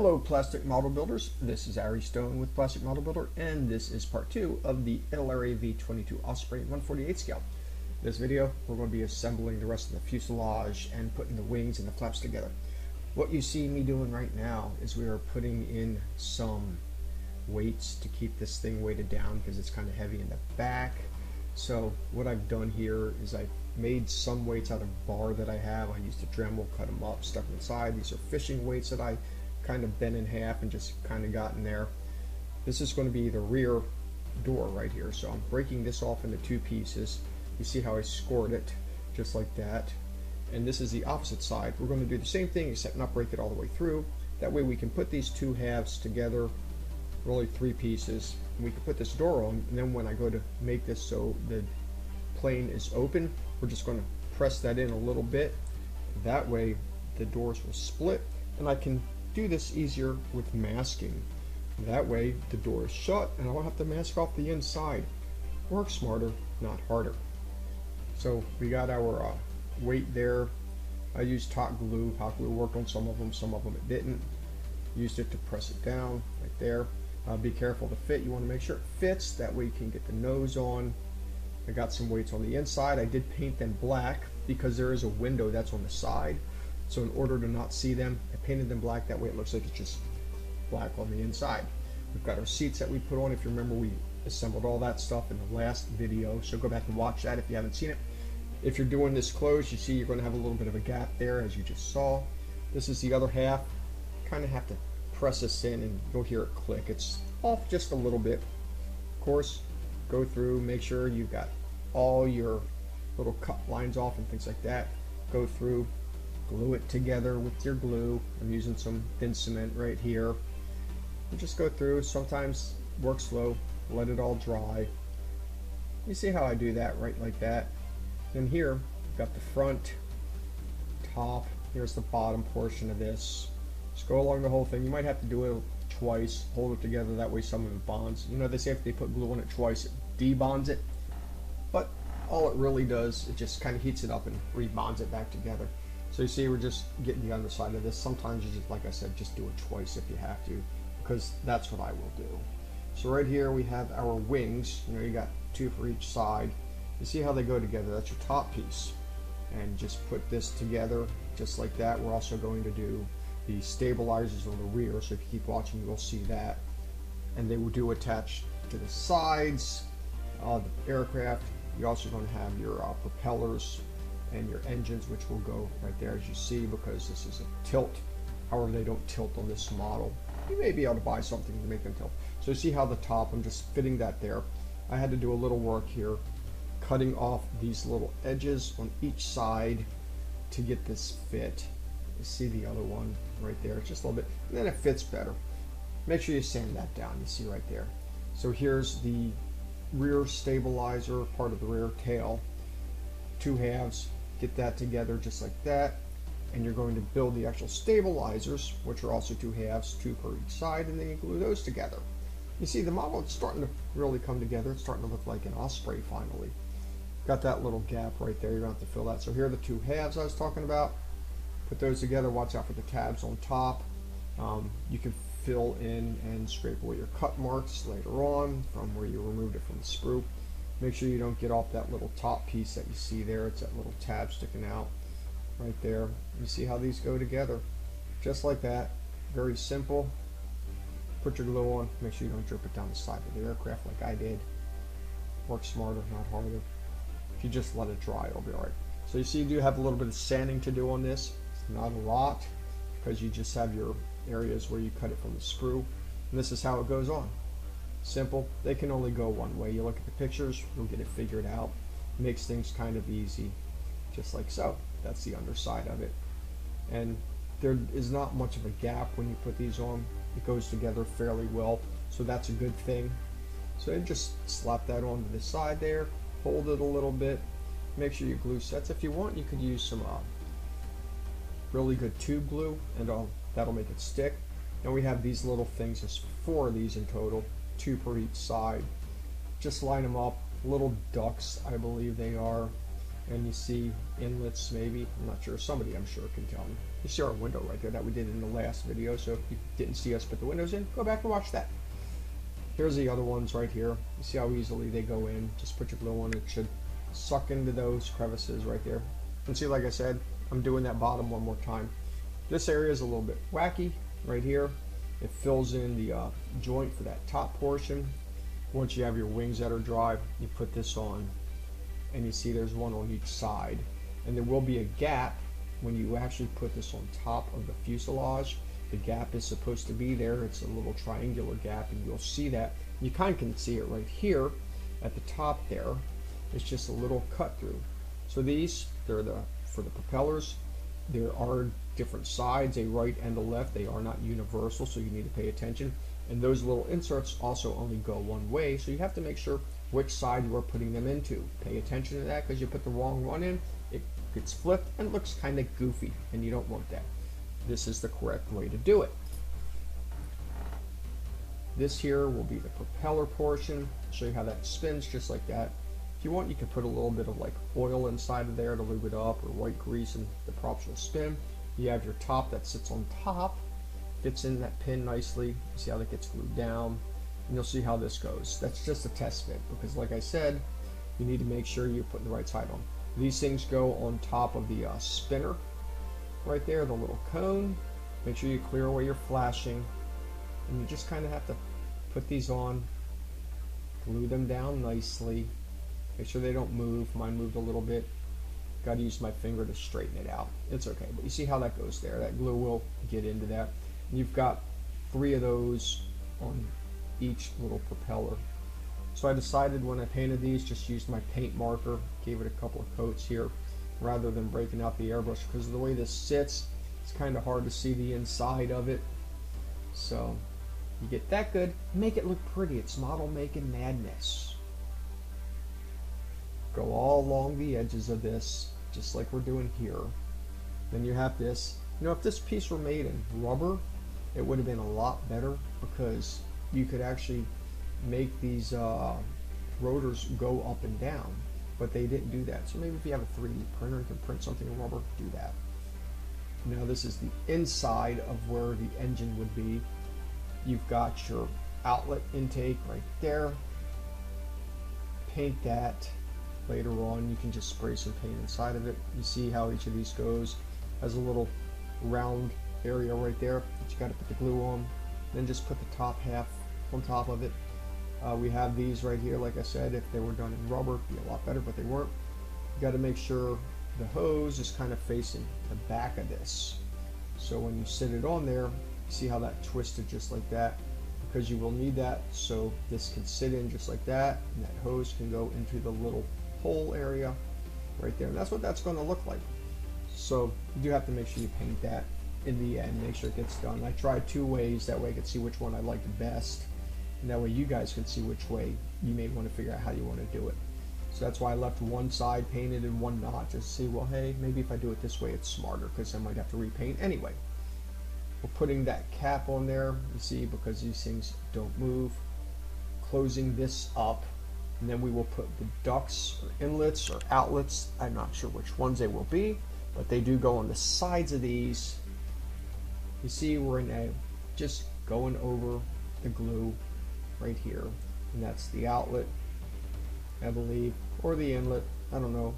Hello Plastic Model Builders, this is Ari Stone with Plastic Model Builder, and this is part 2 of the LRA V-22 Osprey 1/48 scale. In this video we're going to be assembling the rest of the fuselage and putting the wings and the flaps together. What you see me doing right now is we are putting in some weights to keep this thing weighted down because it's kind of heavy in the back. So what I've done here is I've made some weights out of bar that I have. I used a Dremel, cut them up, stuck them inside. These are fishing weights that I kind of bent in half and just kind of got in there. This is going to be the rear door right here. So I'm breaking this off into two pieces. You see how I scored it just like that. And this is the opposite side. We're going to do the same thing except not break it all the way through. That way we can put these two halves together. We're only three pieces. And we can put this door on, and then when I go to make this so the plane is open, we're just going to press that in a little bit. That way the doors will split, and I can do this easier with masking. That way the door is shut and I don't have to mask off the inside. Work smarter, not harder. So we got our weight there. I used hot glue. Hot glue worked on some of them it didn't. Used it to press it down right there. Be careful to fit. You want to make sure it fits. That way you can get the nose on. I got some weights on the inside. I did paint them black because there is a window that's on the side. So in order to not see them, I painted them black. That way it looks like it's just black on the inside. We've got our seats that we put on. If you remember, we assembled all that stuff in the last video. So go back and watch that if you haven't seen it. If you're doing this closed, you see you're going to have a little bit of a gap there, as you just saw. This is the other half. Kind of have to press this in and you'll hear it click. It's off just a little bit. Of course, go through, make sure you've got all your little cut lines off and things like that. Go through. Glue it together with your glue. I'm using some thin cement right here. You just go through. Sometimes work slow, let it all dry. You see how I do that, right, like that. Then here, you've got the front, top. Here's the bottom portion of this. Just go along the whole thing. You might have to do it twice, hold it together, that way some of it bonds. You know, they say if they put glue on it twice, it debonds it. But all it really does, it just kind of heats it up and rebonds it back together. So you see we're just getting the underside of this. Sometimes you just, like I said, just do it twice if you have to, because that's what I will do. So right here we have our wings. You know, you got two for each side. You see how they go together? That's your top piece. And just put this together just like that. We're also going to do the stabilizers on the rear, so if you keep watching you'll see that. And they will do attach to the sides of the aircraft. You're also going to have your propellers and your engines, which will go right there, as you see, because this is a tilt. However, they don't tilt on this model. You may be able to buy something to make them tilt. So you see how the top, I'm just fitting that there. I had to do a little work here, cutting off these little edges on each side to get this fit. You see the other one right there, it's just a little bit, and then it fits better. Make sure you sand that down, you see right there. So here's the rear stabilizer, part of the rear tail, two halves. Get that together just like that, and you're going to build the actual stabilizers, which are also two halves, two per each side, and then you glue those together. You see the model, it's starting to really come together. It's starting to look like an Osprey finally. Got that little gap right there, you're gonna have to fill that. So here are the two halves I was talking about. Put those together, watch out for the tabs on top. You can fill in and scrape away your cut marks later on from where you removed it from the sprue. Make sure you don't get off that little top piece that you see there. It's that little tab sticking out right there. You see how these go together? Just like that. Very simple. Put your glue on. Make sure you don't drip it down the side of the aircraft like I did. Work smarter, not harder. If you just let it dry, it'll be all right. So you see you do have a little bit of sanding to do on this. It's not a lot because you just have your areas where you cut it from the sprue. And this is how it goes on. Simple. They can only go one way. You look at the pictures, you'll get it figured out. Makes things kind of easy, just like so. That's the underside of it. And there is not much of a gap when you put these on. It goes together fairly well, so that's a good thing. So you just slap that onto the side there, hold it a little bit, make sure your glue sets. If you want, you could use some really good tube glue, and that'll make it stick. Now we have these little things, there's four of these in total. Two per each side. Just line them up, little ducts I believe they are, and you see inlets maybe, I'm not sure, somebody I'm sure can tell me. You see our window right there that we did in the last video, so if you didn't see us put the windows in, go back and watch that. Here's the other ones right here. You see how easily they go in. Just put your glue on, it should suck into those crevices right there. And see, like I said, I'm doing that bottom one more time. This area is a little bit wacky right here. It fills in the joint for that top portion. Once you have your wings that are dry, you put this on, and you see there's one on each side, and there will be a gap when you actually put this on top of the fuselage. The gap is supposed to be there. It's a little triangular gap, and you'll see that. You kind of can see it right here at the top there. It's just a little cut through. So these, they're for the propellers. There are different sides, a right and a left. They are not universal, so you need to pay attention. And those little inserts also only go one way, so you have to make sure which side you are putting them into. Pay attention to that, because you put the wrong one in, it gets flipped and it looks kind of goofy, and you don't want that. This is the correct way to do it. This here will be the propeller portion. I'll show you how that spins just like that. If you want, you can put a little bit of like oil inside of there to lube it up, or white grease, and the props will spin. You have your top that sits on top, gets in that pin nicely. You see how that gets glued down, and you'll see how this goes. That's just a test fit, because like I said, you need to make sure you're putting the right side on. These things go on top of the spinner right there, the little cone. Make sure you clear away your flashing, and you just kind of have to put these on, glue them down nicely, make sure they don't move. Mine moved a little bit. Got to use my finger to straighten it out. It's okay, but you see how that goes there. That glue will get into that. You've got three of those on each little propeller. So I decided when I painted these, just used my paint marker, gave it a couple of coats here, rather than breaking out the airbrush, because of the way this sits, it's kind of hard to see the inside of it. So you get that good, make it look pretty. It's model making madness. Go all along the edges of this, just like we're doing here. Then you have this. You know, if this piece were made in rubber, it would have been a lot better, because you could actually make these rotors go up and down, but they didn't do that. So maybe if you have a 3D printer and can print something in rubber, do that. Now this is the inside of where the engine would be. You've got your outlet intake right there. Paint that. Later on, you can just spray some paint inside of it. You see how each of these goes. Has a little round area right there that you got to put the glue on, then just put the top half on top of it. We have these right here. Like I said, if they were done in rubber, it'd be a lot better, but they weren't. You got to make sure the hose is kind of facing the back of this, so when you sit it on there, you see how that twisted just like that, because you will need that so this can sit in just like that, and that hose can go into the little hole area right there, and that's what that's going to look like. So you do have to make sure you paint that in the end, make sure it gets done. I tried two ways, that way I could see which one I liked the best, and that way you guys can see which way you may want to figure out how you want to do it. So that's why I left one side painted and one not, just to see, well, hey, maybe if I do it this way, it's smarter, because I might have to repaint anyway. We're putting that cap on there, you see, because these things don't move. Closing this up, and then we will put the ducts or inlets or outlets, I'm not sure which ones they will be, but they do go on the sides of these. You see, we're in a just going over the glue right here, and that's the outlet, I believe, or the inlet. I don't know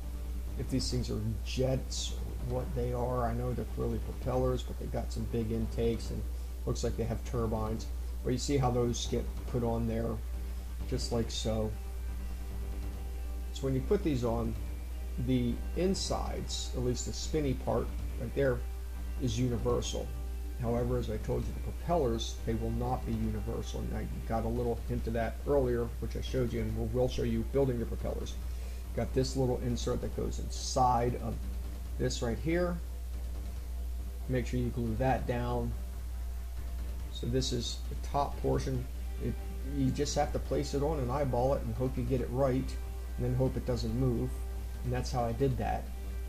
if these things are jets or what they are. I know they're clearly propellers, but they've got some big intakes and looks like they have turbines, but you see how those get put on there just like so. So when you put these on, the insides, at least the spinny part right there, is universal. However, as I told you, the propellers, they will not be universal, and I got a little hint of that earlier, which I showed you, and we will show you building your propellers. Got this little insert that goes inside of this right here. Make sure you glue that down. So this is the top portion. You just have to place it on and eyeball it and hope you get it right, and then hope it doesn't move. And that's how I did that.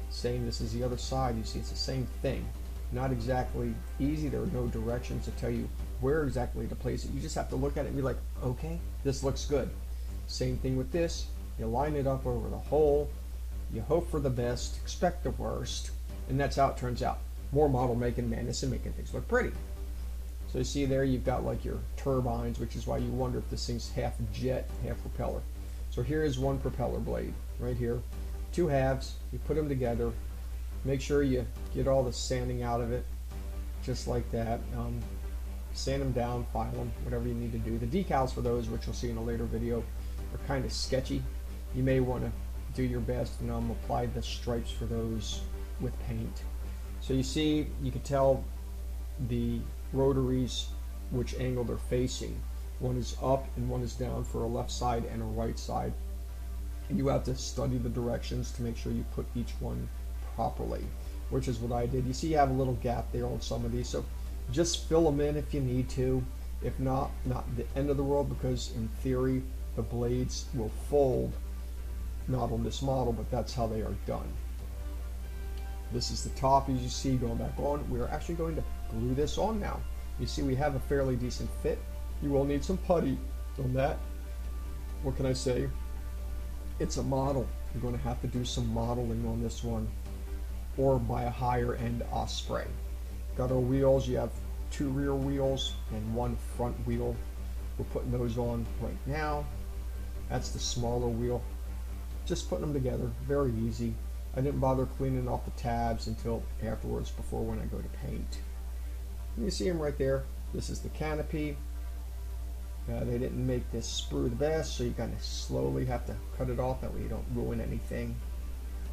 Same, this is the other side. You see, it's the same thing. Not exactly easy. There are no directions to tell you where exactly to place it. You just have to look at it and be like, okay, this looks good. Same thing with this. You line it up over the hole. You hope for the best, expect the worst, and that's how it turns out. more model making madness and making things look pretty. So you see there, you've got like your turbines, which is why you wonder if this thing's half jet, half propeller. So here is one propeller blade right here, two halves. You put them together, make sure you get all the sanding out of it, just like that. Sand them down, file them, whatever you need to do. The decals for those, which you'll see in a later video, are kind of sketchy. You may want to do your best and apply the stripes for those with paint. So you see, you can tell the rotaries which angle they're facing. One is up and one is down for a left side and a right side. And you have to study the directions to make sure you put each one properly, which is what I did. You see you have a little gap there on some of these, so just fill them in if you need to. If not, not the end of the world, because in theory the blades will fold, not on this model, but that's how they are done. This is the top, as you see, going back on. We are actually going to glue this on now. You see we have a fairly decent fit. You will need some putty on that. What can I say? It's a model. You're going to have to do some modeling on this one, or buy a higher end Osprey. Got our wheels. You have two rear wheels and one front wheel. We're putting those on right now. That's the smaller wheel. Just putting them together, very easy. I didn't bother cleaning off the tabs until afterwards, before when I go to paint. And you see them right there. This is the canopy. They didn't make this sprue the best, so you kind of slowly have to cut it off, that way you don't ruin anything.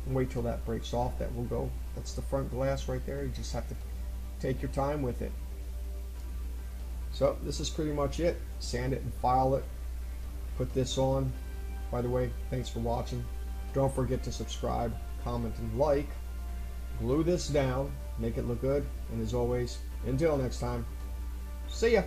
And wait till that breaks off, that will go. That's the front glass right there. You just have to take your time with it. So this is pretty much it. Sand it and file it. Put this on. By the way, thanks for watching. Don't forget to subscribe, comment, and like. Glue this down, make it look good, and as always, until next time, see ya!